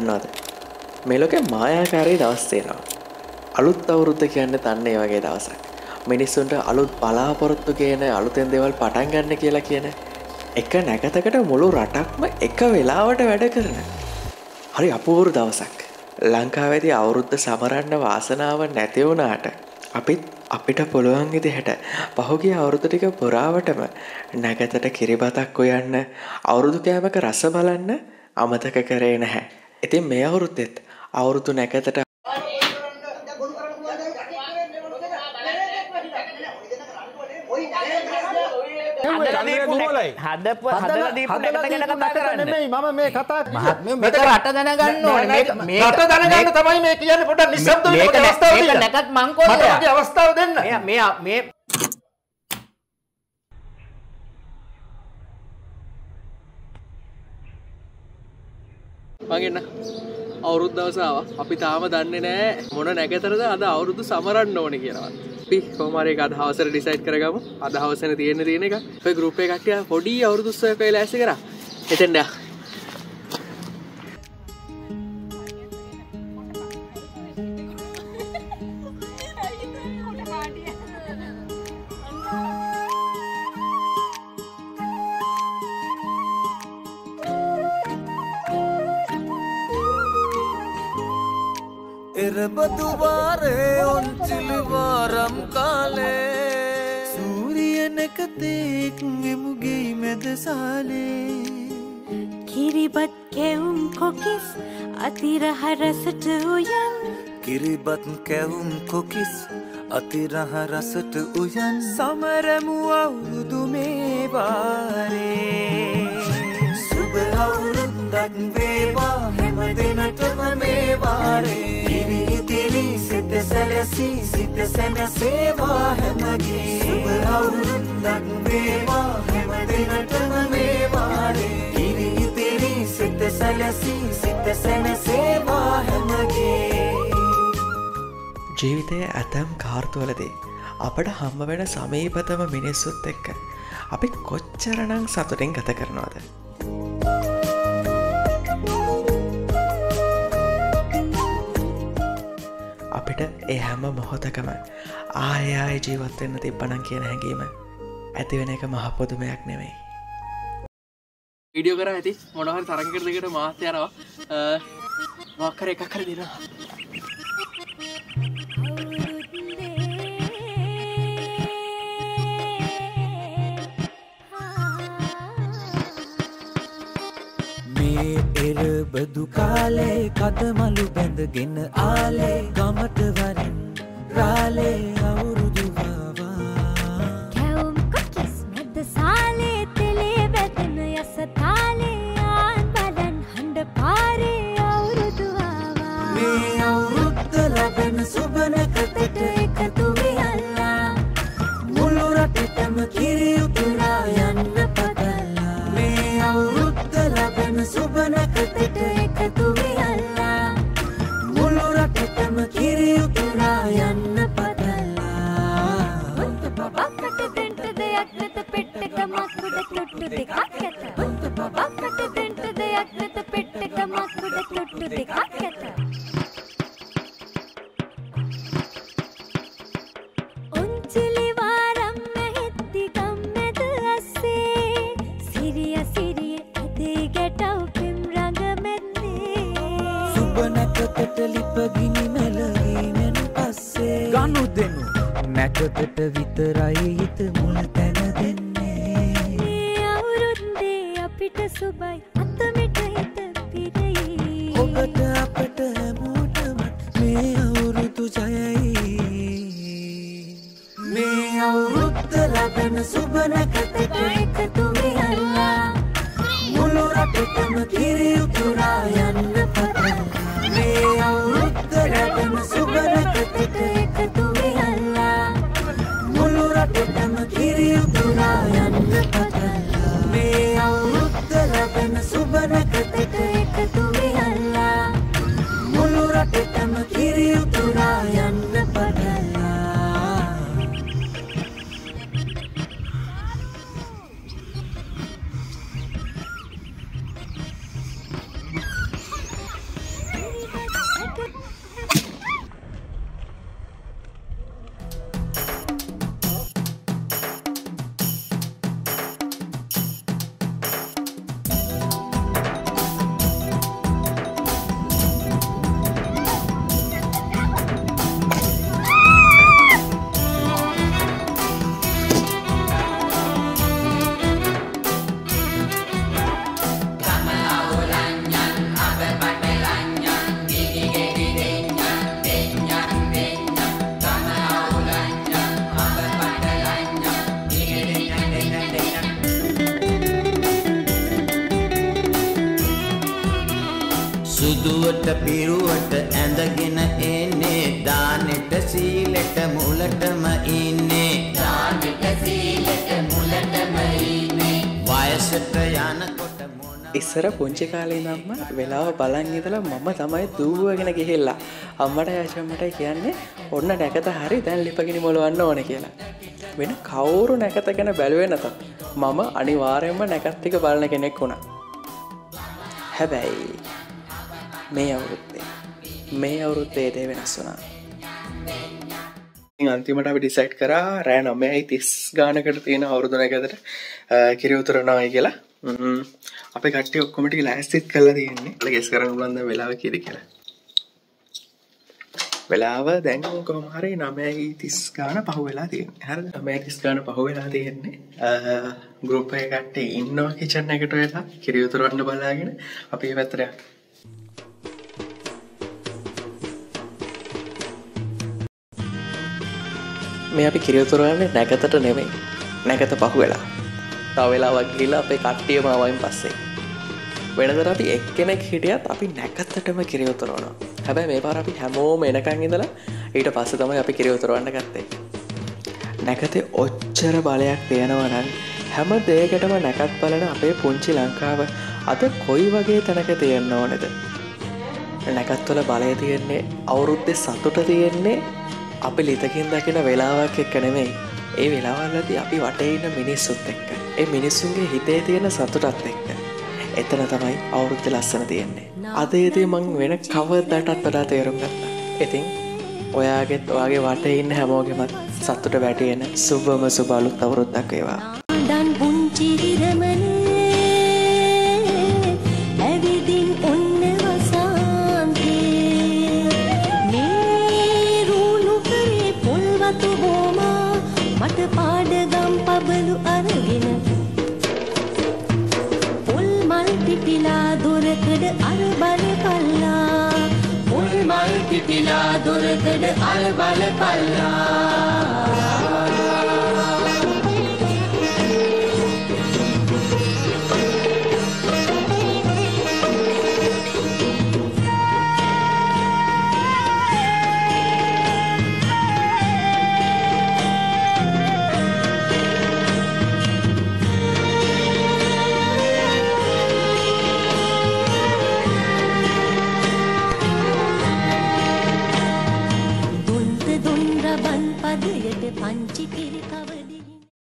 දන්නවද? මේ ලෝකේ මායාකාරී දවස් තියෙනවා. අලුත් අවුරුද්ද කියන්නේ තන්නේ වගේ දවසක්. මිනිස්සුන්ට අලුත් බලාපොරොත්තු කියන අලුතෙන් දේවල් පටන් ගන්න කියලා කියන එක නැකතකට මුළු රටක්ම එක වෙලාවට වැඩ කරන. හරි අපූර්ව දවසක්. ලංකාවේදී අවුරුද්ද සමරන්න වාසනාව නැති වුණාට අපිට පුළුවන් විදිහට පහුගිය අවුරුද්ද ටික පුරාවටම නැකතට කිරිබතක් හොයන්න, අවුරුදු කෑමක රස බලන්න අමතක කරේ නැහැ. ඉතින් මේ අවුරුද්දෙත් අවුරුදු නැකතට අවුරුදු දවසාව අපි තාම දන්නේ නෑ මොන නැකතරද අද අවුරුදු සමරන්න ඕනේ කියලා. අපි කොහොමරි එක අද හවසට ඩිසයිඩ් කරගමු. අද හවසනේ තියෙන එක ඔය ගෲප් එකක් ටික පොඩි අවුරුදු උත්සවයක් වෙලා ඇස්සේ කරා. එතෙන්ද කිරිබත් කැවුම් කොකිස් අතිරහ රසට උයන් කිරිබත් කැවුම් කොකිස් අතිරහ රසට උයන් සමරමු අවුරුදු මේ වාරේ සුබ අවුරුද්දක් වේවා හැම දිනටම මේ වාරේ ඉරි ඉතිරි සිත සැලසී සිත සැනසේවා හැමගේ සුබ අවුරුද්දක් වේවා හැම දිනටම මේ වාරේ සිත සැලසී සිත සැනසේවා හැමගේ. ජීවිතයේ ඇතම් කාර්තුවලදී අපට හම්බ වෙන සමීපතම මිනිස්සුත් එක්ක අපි කොච්චරනම් සතුටින් ගත කරනවද? අපිට ඒ හැම මොහොතකම ආය ජීවත් වෙන්න තිබ්බනම් කියන හැඟීම ඇති වෙන එක මහ පුදුමයක් නෙමෙයි. විඩියෝ කර ඇති මොනහරි තරංගකට දෙකට මාත් යනවා වාකර එකක් කර දෙනවා. මේ එරබදු කාලේ කදමලු බැඳගෙන ආලේ ගමට වරින් රාලේ අවුරුදු ආවා කැවුම් කොකිස් මැද සාලේ සතාලේ ආන් බලන් හඬ පාරේ අවුරුදු ආවා මේ අවුරුද්ද ලබන සුබනකතට එකතු වෙයලා මුළු රටටම කිරි උතුරා යන්න පතලා මේ අවුරුද්ද ලබන සුබනකතට එකතු වෙයලා මුළු රටටම කිරි උතුරා යන්න පතලා වන්ත බබකට දෙන්න දෙයක් නැත පෙට්ටක මක්කුඩ තුට්ටු දෙකක් ඇත බබකට දෙන්න දෙයක් නැත පෙට්ටක මක්කුඩ තුට්ටු දෙකක් ඇත උන්චිලි වාරම් මෙහෙද්දි ගම්මැද ඇස්සේ සිරිය සිරිය ඇදී ගැටව් පිම් රඟ මෙත්තේ සුබනකතට ලිපගිනි මැලවීමෙන් පස්සේ ගනුදෙනු නැකතට විතරයි හිත මුල් තැන දෙන්නේ පිට සුබයි අතමිට හිත පිරෙයි ඔබට අපට හැමෝටම මේ අවුරුදු ජයයි මේ අවුරුද්ද ලබන සුබනකතට එකතු වෙයලා මුළු රටටම කිරි උතුරා යන්න පතන මේ අවුරුද්ද ලබන සුබනකතට එකතු වෙයලා මුළු රටටම කිරි උතුරා යන්න පතන මේ සුබනකතට එකතු වෙයලා මුළු රටටම කිරි උතුරා යන්න පටලා මුදුවට පිරුවට ඇඳගෙන එන්නේ දානෙට සීලෙට මුලටම ඉන්නේ දානෙට සීලෙට මුලටම ඉන්නේ වයසට යනකොට ඉස්සර පුංචි කාලේ ඉඳන්ම වෙලාව බලන් ඉඳලා මම තමයි දුවගෙන ගිහිල්ලා අම්මට ආච්චිට කියන්නේ ඔන්න නැකත හරි දැන් ලිපගිනි මොලවන්න ඕනේ කියලා. වෙන කවුරු නැකත ගැන බැලුවේ නැතත් මම අනිවාර්යයෙන්ම නැකත් ටික බලන කෙනෙක් වුණා. හැබැයි මේ අවුරුද්දේ දේ වෙනස් වුණා. අන්තිමට අපි ඩිසයිඩ් කරා රෑ 9:30 ගානකට තියෙන අවුරුදු නැකතට කිරි උතරනවායි කියලා. අපේ කට්ටිය ඔක්කොම ටික ලෑස්තිත් කරලා තියෙන්නේ. ඔයාලා ගෙස් කරන්න බලන්න වෙලාව කීයද කියලා. වෙලාව දැන් කොහොම හරි 9:30 ගාන පහ වෙලා තියෙන්නේ. හරිද? 9:30 ගාන පහ වෙලා තියෙන්නේ. ගෲප් එකේ කට්ටිය ඉන්නවා කිචන් එකට වෙලා කිරි උතරවන්න බලාගෙන අපි මේ පැත්තට යනවා. මේ අපි කිරි උතරවන්නේ නැකතට නෙමෙයි. නැකත පහ වෙලා. වෙලාවක් ගිහිල්ලා අපේ කට්ටියම ආවයින් පස්සේ වෙනදට අපි එක්කෙනෙක් හිටියත් අපි නැකතටම කිරි උතරවනවා. හැබැයි මේ පාර අපි හැමෝම එනකන් ඉඳලා ඊට පස්සේ තමයි අපි කිරි උතරවන්න ගත්තේ. නැකතේ ඔච්චර බලයක් තියෙනවා නම් හැම දෙයකටම නැකත් බලන අපේ පුංචි ලංකාව අද කොයි වගේ තැනක තියෙන්න ඕනද? නැකත්වල බලය තියෙන්නේ අවුරුද්දේ සතුට තියෙන්නේ අපි ලිතකින් දකින වෙලාවක් එක්ක නෙමෙයි. ඒ වෙලාවල්ලදී අපි වටේ ඉන්න මිනිස්සුත් එක්ක ඒ මිනිස්සුන්ගේ හිතේ තියෙන සතුටත් එක්ක එතන තමයි අවුරුද්ද ලස්සන තියෙන්නේ. අද ඒදී මං වෙන කවදාටත් වඩා තේරුම් ගත්තා. ඉතින් ඔයාගෙත් ඔයාගේ වටේ ඉන්න හැමෝගෙමත් සතුට වැටෙන සුබම සුබ අලුත් අවුරුද්දක් වේවා. ආඩන් පුංචි ඉරමනේ ඇවිදින් ඔන්න වසන්තේ මේ රුණු කරේ පොල්වතු බොමා මට පාඩගම් පබළු අරගෙන Pul mal pitila dorakad arbal palla